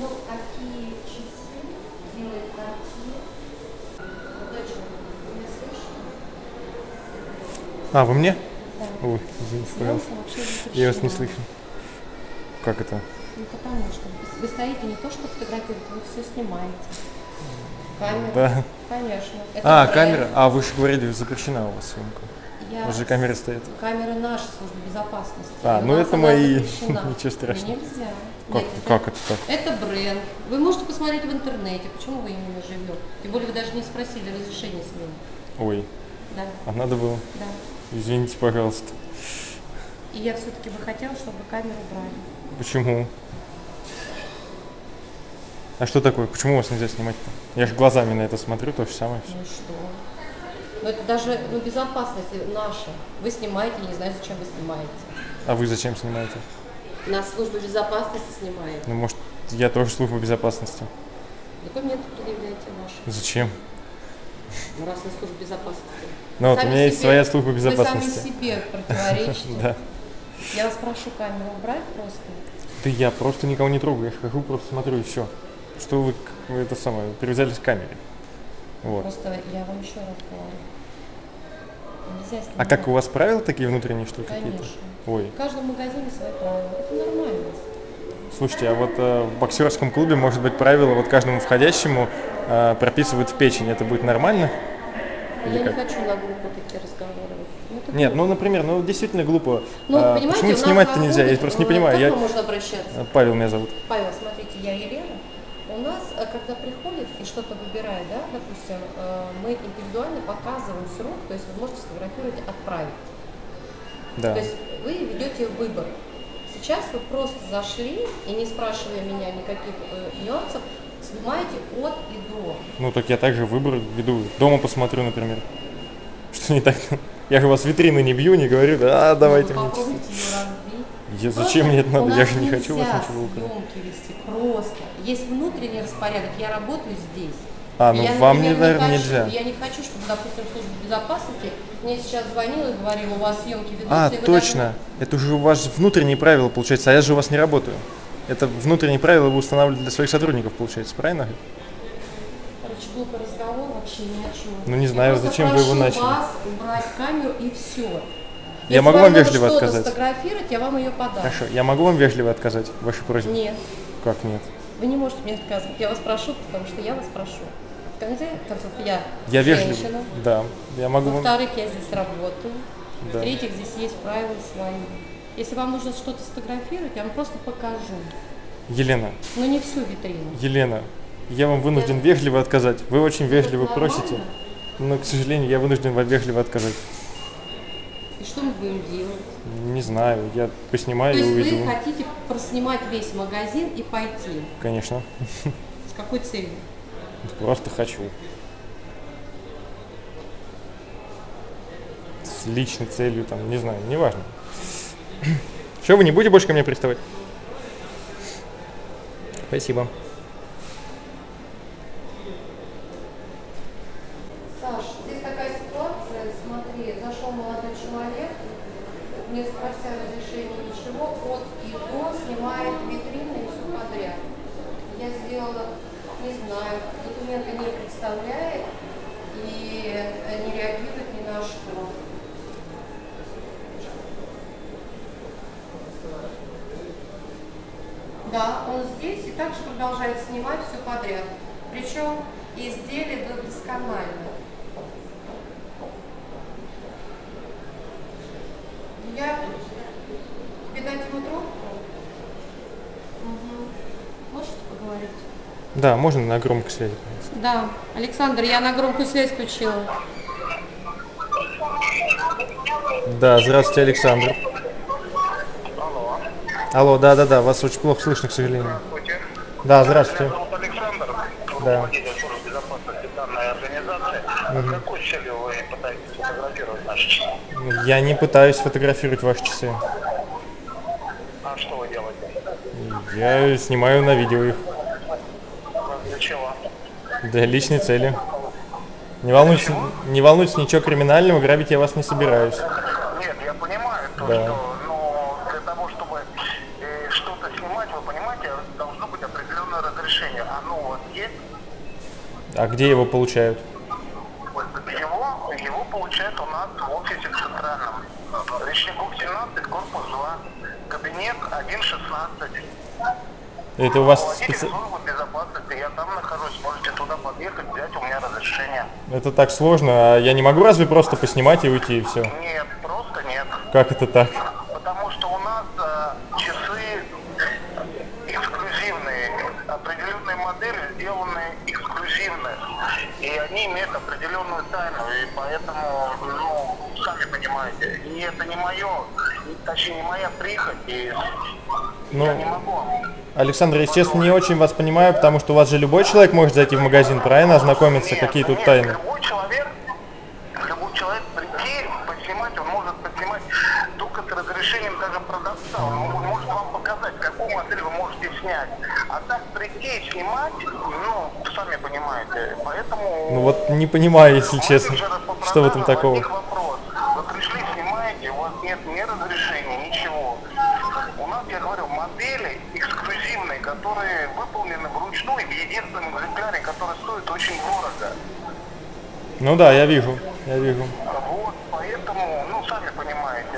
Ну, какие часы делают квартиры? А, вы мне? Да. Ой, извините, я вас не слышу. Как это? Ну, потому что вы стоите не то, что фотографируете, вы все снимаете. Камера? Да. Конечно. Это камера? А, вы же говорили, запрещена у вас съемка. У вас же камера стоит. Камера наша служба безопасности. А, ну это мои. Ничего страшного. Нельзя. Как это так? Это бренд. Вы можете посмотреть в интернете, почему вы именно живете. Тем более вы даже не спросили разрешения с ним. Ой. Да. А надо было? Да. Извините, пожалуйста. И я все-таки бы хотела, чтобы камеру брали. Почему? А что такое? Почему вас нельзя снимать-то? Я же глазами на это смотрю, то же самое. Ну что? Ну это даже безопасность наша. Вы снимаете, я не знаю, зачем вы снимаете. А вы зачем снимаете? Нас служба безопасности снимает. Ну может, я тоже служба безопасности. Документы предъявляете наши. Зачем? Ну раз на службу безопасности. Ну вот у меня есть своя служба безопасности. Вы сами себе противоречите. Я вас прошу камеру убрать просто. Да я просто никого не трогаю, я хожу, просто смотрю и все. Что вы это самое, привязались к камере. Вот. Просто я вам еще раз говорю. Нельзя снимать. А как у вас правила такие внутренние, что какие-то? Ой. В каждом магазине свои правила. Это нормально. Слушайте, а вот в боксерском клубе, может быть, правила вот каждому входящему прописывают в печень. Это будет нормально? Или я как? Не хочу на группу такие разговаривать. Ну, нет, ну, например, ну, действительно глупо. Ну, почему снимать-то нельзя? Я просто не понимаю. Как можно обращаться? Павел меня зовут. Павел, смотрите, я Елена. У нас, когда приходит и что-то выбирает, да, допустим, мы индивидуально показываем срок, то есть вы можете сфотографировать, отправить. Да. То есть вы ведете выбор. Сейчас вы просто зашли и, не спрашивая меня никаких нюансов, снимаете от и до. Ну так я также выбор веду. Дома посмотрю, например. Что не так? Я же вас витрины не бью, не говорю, да, давайте. Ну, я, зачем мне это надо? Я же не хочу вас ничего украсть. Вести, просто. Есть внутренний распорядок. Я работаю здесь. А, ну я, вам, например, нельзя. Я не хочу, чтобы, допустим, служба безопасности мне сейчас звонила и говорила, у вас съемки ведутся. А, точно. Даже... Это уже у вас внутренние правила, получается. А я же у вас не работаю. Это внутренние правила вы устанавливаете для своих сотрудников, получается. Правильно? Короче, глупый разговор, вообще ни о чем. Ну, не знаю, зачем вы его начали. Я прошу вас убрать камеру и все. Я могу вам вежливо отказать? Сфотографировать, я вам ее подам. Хорошо, я могу вам вежливо отказать, вашей просьбе? Нет. Как нет? Вы не можете мне отказывать, я вас прошу, потому что я вас прошу. В конце концов, я женщина. Вежливо. Да, я могу. Во-вторых, я здесь работаю. Да. В-третьих, здесь есть правила свои. Если вам нужно что-то сфотографировать, я вам просто покажу. Елена. Ну не всю витрину. Елена, я вам вынужден вежливо отказать. Вы очень вежливо просите, но, к сожалению, я вынужден вам вежливо отказать. И что мы будем делать? Не знаю, я поснимаю и увидел. То есть вы хотите проснимать весь магазин и пойти? Конечно. С какой целью? Просто хочу. С личной целью, там, не знаю, неважно. Все, вы не будете больше ко мне приставать? Спасибо. Не спрося разрешения, ничего, от и до снимает витрины и все подряд. Я сделала, не знаю, документы не представляет и не реагирует ни на что. Да, он здесь и также продолжает снимать все подряд. Причем изделие досконально. Я тебе дать ему трубку? Угу. Можете поговорить? Да, можно на громкую связь. Да, Александр, я на громкую связь включила. Да, здравствуйте, Александр. Алло. Алло, да, вас очень плохо слышно, к сожалению. Здравствуйте. Да, здравствуйте. Меня зовут Александр, руководитель службы безопасности данной организации. А какой целью вы пытаетесь фотографировать наши часы? Я не пытаюсь фотографировать ваши часы. А что вы делаете? Я снимаю на видео их. Для чего? Для личной цели. Не волнуйтесь, ничего криминального, грабить я вас не собираюсь. Нет, я понимаю, то, что для того, чтобы что-то снимать, вы понимаете, должно быть определенное разрешение. оно вот есть. А где его получают? Его получают у нас в офисе в центральном. Речников 17, корпус 2, кабинет 116. Это у вас служба безопасности, я там нахожусь, можете туда подъехать, взять у меня разрешение. Это так сложно, а я не могу разве просто поснимать и уйти и все? Нет, просто нет. Как это так? Потому что у нас часы эксклюзивные, определенные модели сделаны эксклюзивно, и они имеют определенную тайну, и поэтому, ну, сами понимаете, и это не мое, точнее не моя прихоть, и ну... я не могу. Александр, естественно, не очень вас понимаю, потому что у вас же любой человек может зайти в магазин, правильно, ознакомиться, какие тут тайны? Любой человек прийти, поснимать, он может поснимать только с разрешением даже продавца, он может вам показать, какую модель вы можете снять. А так прийти и снимать, ну, сами понимаете, поэтому... Ну вот не понимаю, если честно, что в этом такого. Вы пришли, снимаете, у вас нет ни разрешения, ничего. У нас, я говорю, модели эксклюзивные, которые выполнены вручную, в единственном экземпляре, который стоит очень дорого. Ну да, я вижу. Вот, поэтому, ну, сами понимаете.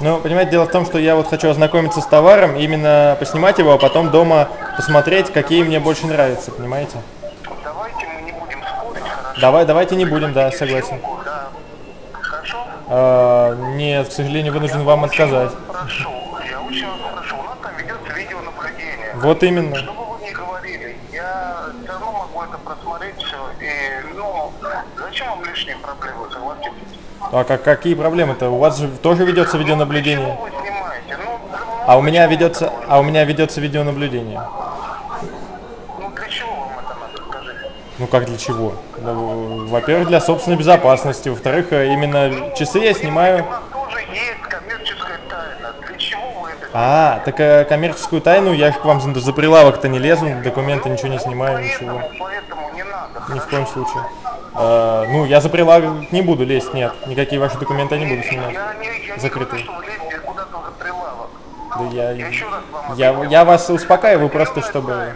Ну, понимаете, дело в том, что я вот хочу ознакомиться с товаром, именно поснимать его, а потом дома посмотреть, какие мне больше нравятся, понимаете? Давайте мы не будем спорить, хорошо? Давайте не будем, да, согласен. Да. Хорошо? Нет, к сожалению, вынужден вам отказать. Я очень вас прошу, у нас там ведется видеонаблюдение. Вот именно. Что бы вы ни говорили, я все равно могу это просмотреть все, и, ну, зачем вам лишние проблемы, согласитесь? А какие проблемы-то? У вас же тоже ведется видеонаблюдение. Вы снимаете? А у меня ведется видеонаблюдение. Ну, для чего вам это надо, скажите? Ну, как для чего? Во-первых, для собственной безопасности, во-вторых, именно часы я снимаю... А, так коммерческую тайну, я же к вам за прилавок-то не лезу, документы ничего не снимаю, ничего. Поэтому не надо. Ни в коем случае. Ну, я за прилавок не буду лезть, нет. Никакие ваши документы я не буду снимать. Закрытые. Да я вас успокаиваю просто, чтобы...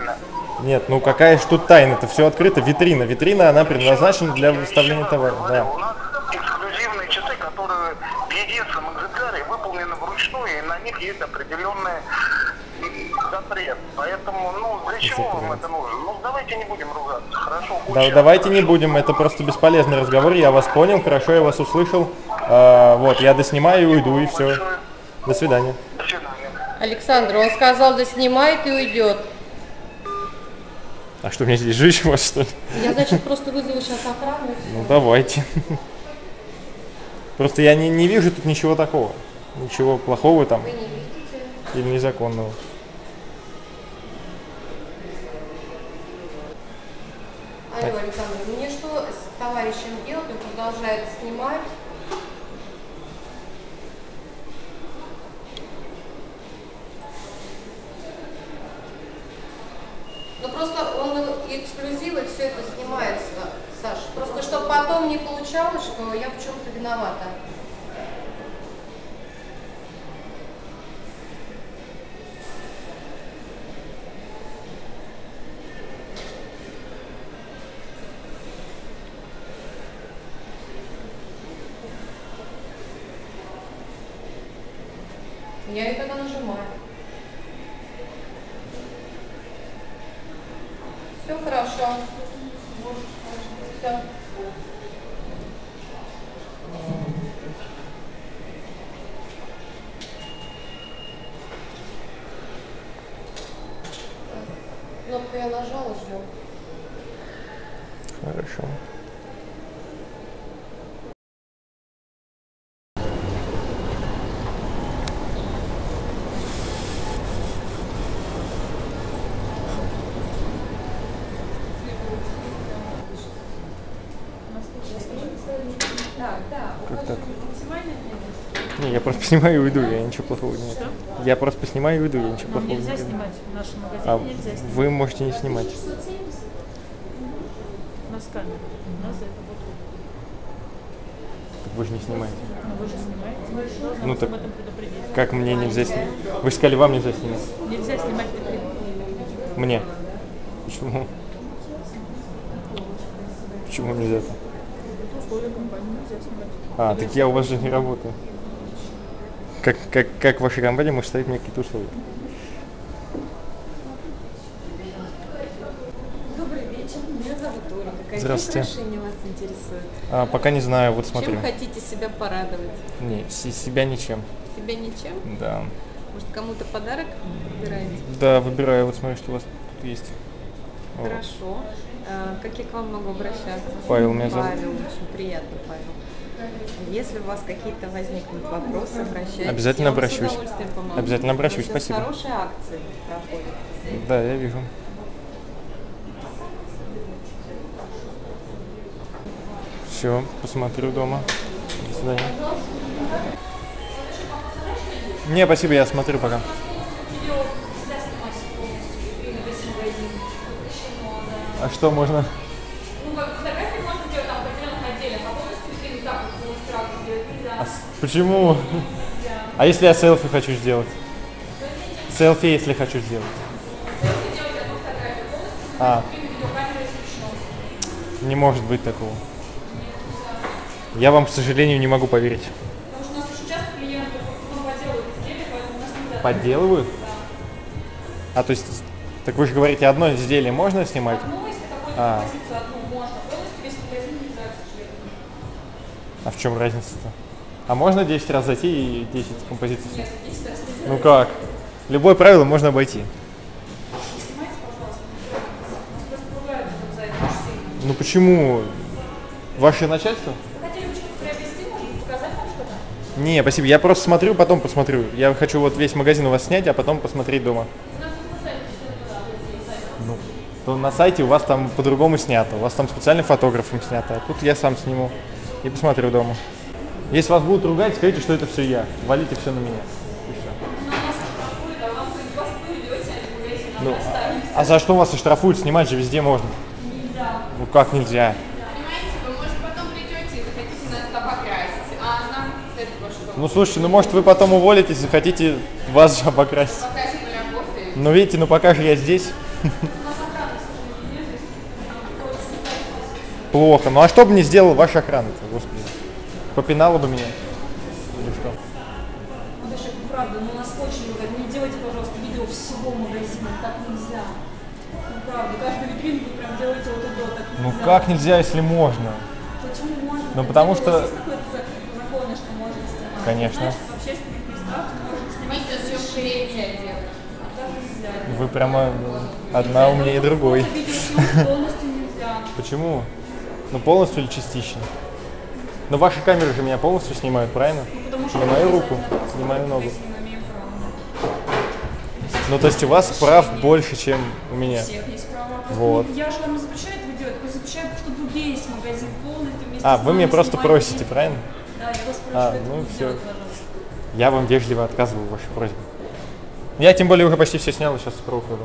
Нет, ну какая же тут тайна, это все открыто, витрина. Витрина, она предназначена для выставления товара. Да. У нас эксклюзивные часы, которые в единственном экземпляре выполнены вручную, и на них есть определенный запрет. Поэтому, ну, для чего вам это нужно? Ну, давайте не будем ругаться, хорошо? Да, давайте не будем, это просто бесполезный разговор, я вас понял, хорошо, я вас услышал. Вот, я доснимаю и уйду, и все. До свидания. До свидания. Александр, он сказал, доснимает и уйдет. А что, у меня здесь жить у вас, что ли? Я, значит, просто вызову сейчас охрану. Ну, давайте. Просто я не вижу тут ничего такого. Ничего плохого там. Вы не видите? Или незаконного. Алло, Александр, мне что с товарищем делать? Он продолжает снимать. Ну просто он эксклюзивно все это снимает, Саша. Просто чтобы потом не получалось, что я в чем-то виновата. Я это нажимаю. Все хорошо. Все. Кнопку я нажала, жду. Хорошо. Поснимаю и уйду, я ничего плохого не делаю. Я просто поснимаю и уйду, я ничего плохого не делаю. Нельзя снимать в нашем магазине, нельзя снимать. Вы можете не снимать. У нас камера, у нас за это будет. Так вы же не снимаете. Ну, вы же снимаете. Ну так, как мне нельзя снимать? Вы сказали, вам нельзя снимать. Нельзя снимать. Мне. Почему? Почему нельзя-то? А, так я у вас же не работаю. Как в вашей компании может ставить мне какие-то условия? Добрый вечер, меня зовут Оля. Здравствуйте. Какие украшения вас интересуют? А, пока не знаю, вот смотрю. Чем хотите себя порадовать? Не, себя ничем. Себя ничем? Да. Может, кому-то подарок выбираете? Да, выбираю, вот смотрю, что у вас тут есть. Хорошо. Как я к вам могу обращаться? Павел меня зовут. Павел, очень приятно, Павел. Если у вас какие-то возникнут вопросы, обращайтесь. Обязательно обращусь. Обязательно обращусь, спасибо. Хорошие акции проходят. Да, я вижу. Все, посмотрю дома. До свидания. Не, спасибо, я смотрю пока. А что можно? Ну, как фотографии можно делать там в отдельных отделах, а полностью все не так, как полностью сразу делать нельзя. А почему? Нельзя. А если я селфи хочу сделать? Селфи, если хочу сделать. Селфи делать одну фотографию, полностью видеокамерой исключено. Не может быть такого. Нет, я вам, к сожалению, не могу поверить. Потому что у нас уже часто клиенты подделывают изделия, поэтому у нас нельзя. Подделывают? Да. А, то есть, так вы же говорите, одно изделие можно снимать? Если одну можно, полностью весь магазин нельзя, к сожалению. А в чем разница-то? А можно 10 раз зайти и 10 композиций? Нет, 10 раз нельзя. Ну как? Любое правило можно обойти. Снимайте, пожалуйста. Вас просто пугают за это очень сильно. Ну почему? Ваше начальство? Вы хотели бы что-то приобрести, может быть, показать вам что-то? Не, спасибо, я просто смотрю, потом посмотрю. Я хочу вот весь магазин у вас снять, а потом посмотреть дома. То на сайте у вас там по-другому снято, у вас там специально фотографом снято, а тут я сам сниму и посмотрю дома. Если вас будут ругать, скажите, что это все я, валите все на меня. Ну, а за что вас оштрафуют? Снимать же везде можно. Нельзя. Ну как нельзя? Понимаете, вы, может, потом придете и захотите нас там покрасить, а нам цвет больше. Ну слушайте, ну может вы потом уволитесь, захотите вас же обокрасить. Ну видите, ну пока же я здесь. Плохо. Ну а что бы не сделал ваша охрана-то, господи? Попинала бы меня? Или что? Наташа, правда, ну нас очень много. Не делайте, пожалуйста, видео всего магазина. Так нельзя. Ну правда, каждую витринку прям делайте вот и до. Так нельзя. Ну как нельзя, если можно? Почему можно? Ну потому что... Есть какое-то законное, что можно снимать? Конечно. Знаешь, в общественных местах можно снимать все шеи. Вы прямо одна умнее другой. Полностью нельзя. Почему? Ну полностью или частично? Но ваши камеры же меня полностью снимают, правильно? Ну, снимаю руку, снимаю ногу. Ну то есть у вас прав больше, чем у меня. У всех есть права. Вот. Я же вам не запрещаю это делать, я запрещаю, чтобы другие есть магазин полностью вместе. А, вы меня просто просите, правильно? Да, я вас прошу. А, ну все. Я вам вежливо отказываю в вашей просьбе. Я тем более уже почти все снял, сейчас скоро уходу.